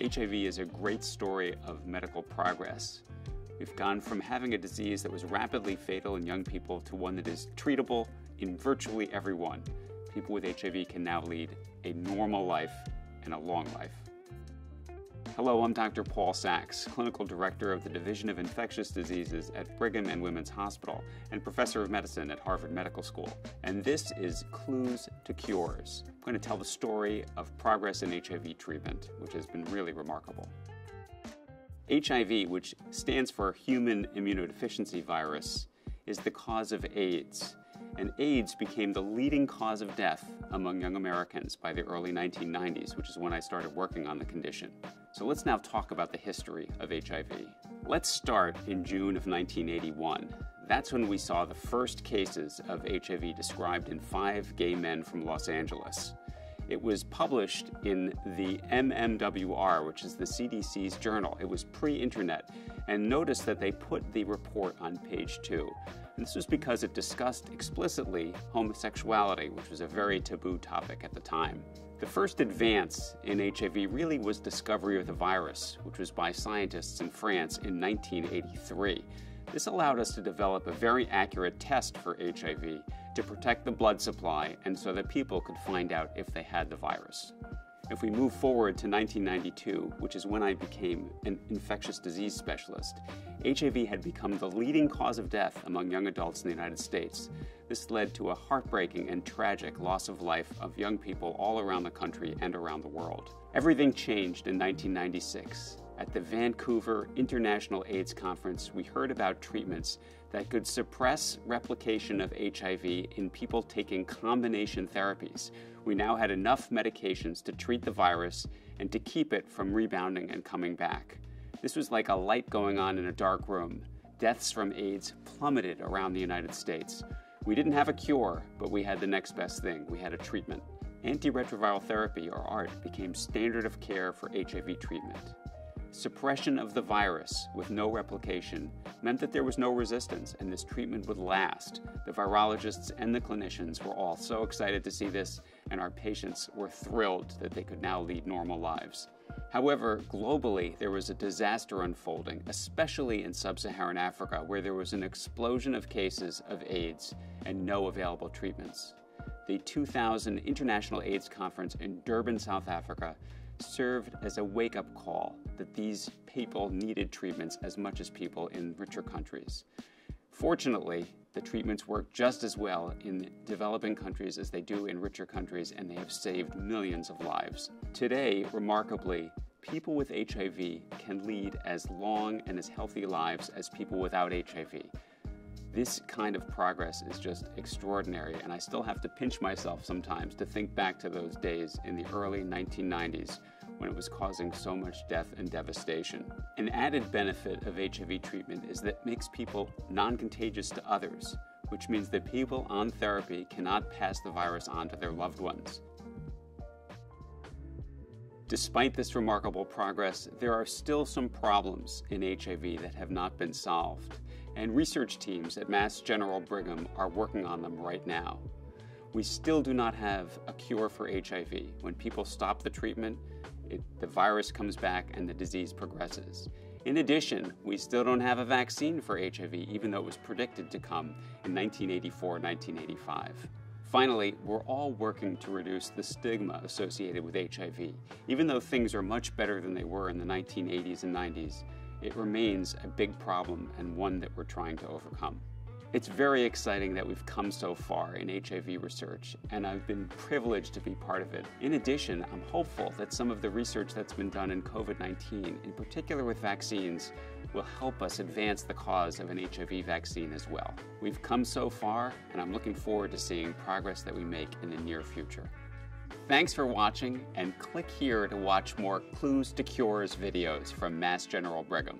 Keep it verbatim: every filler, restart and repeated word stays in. H I V is a great story of medical progress. We've gone from having a disease that was rapidly fatal in young people to one that is treatable in virtually everyone. People with H I V can now lead a normal life and a long life. Hello, I'm Doctor Paul Sax, Clinical Director of the Division of Infectious Diseases at Brigham and Women's Hospital and Professor of Medicine at Harvard Medical School. And this is Clues to Cures. I'm going to tell the story of progress in H I V treatment, which has been really remarkable. H I V, which stands for Human Immunodeficiency Virus, is the cause of AIDS, and AIDS became the leading cause of death among young Americans by the early nineteen nineties, which is when I started working on the condition. So let's now talk about the history of H I V. Let's start in June of nineteen eighty-one. That's when we saw the first cases of H I V described in five gay men from Los Angeles. It was published in the M M W R, which is the C D C's journal. It was pre-internet, and notice that they put the report on page two. And this was because it discussed explicitly homosexuality, which was a very taboo topic at the time. The first advance in H I V really was discovery of the virus, which was by scientists in France in nineteen eighty-three. This allowed us to develop a very accurate test for H I V to protect the blood supply and so that people could find out if they had the virus. If we move forward to nineteen ninety-two, which is when I became an infectious disease specialist, H I V had become the leading cause of death among young adults in the United States. This led to a heartbreaking and tragic loss of life of young people all around the country and around the world. Everything changed in nineteen ninety-six. At the Vancouver International AIDS Conference, we heard about treatments that could suppress replication of H I V in people taking combination therapies. We now had enough medications to treat the virus and to keep it from rebounding and coming back. This was like a light going on in a dark room. Deaths from AIDS plummeted around the United States. We didn't have a cure, but we had the next best thing. We had a treatment. Antiretroviral therapy, or A R T, became standard of care for H I V treatment. Suppression of the virus with no replication meant that there was no resistance and this treatment would last. The virologists and the clinicians were all so excited to see this, and our patients were thrilled that they could now lead normal lives. However, globally, there was a disaster unfolding, especially in sub-Saharan Africa, where there was an explosion of cases of AIDS and no available treatments. The two thousand International AIDS Conference in Durban, South Africa, served as a wake-up call that these people needed treatments as much as people in richer countries. Fortunately, the treatments work just as well in developing countries as they do in richer countries, and they have saved millions of lives. Today, remarkably, people with H I V can lead as long and as healthy lives as people without H I V. This kind of progress is just extraordinary, and I still have to pinch myself sometimes to think back to those days in the early nineteen nineties when it was causing so much death and devastation. An added benefit of H I V treatment is that it makes people non-contagious to others, which means that people on therapy cannot pass the virus on to their loved ones. Despite this remarkable progress, there are still some problems in H I V that have not been solved, and research teams at Mass General Brigham are working on them right now. We still do not have a cure for H I V. When people stop the treatment, it, the virus comes back and the disease progresses. In addition, we still don't have a vaccine for H I V, even though it was predicted to come in nineteen eighty-four, nineteen eighty-five. Finally, we're all working to reduce the stigma associated with H I V. Even though things are much better than they were in the nineteen eighties and nineties, it remains a big problem and one that we're trying to overcome. It's very exciting that we've come so far in H I V research, and I've been privileged to be part of it. In addition, I'm hopeful that some of the research that's been done in COVID nineteen, in particular with vaccines, will help us advance the cause of an H I V vaccine as well. We've come so far, and I'm looking forward to seeing progress that we make in the near future. Thanks for watching, and click here to watch more Clues to Cures videos from Mass General Brigham.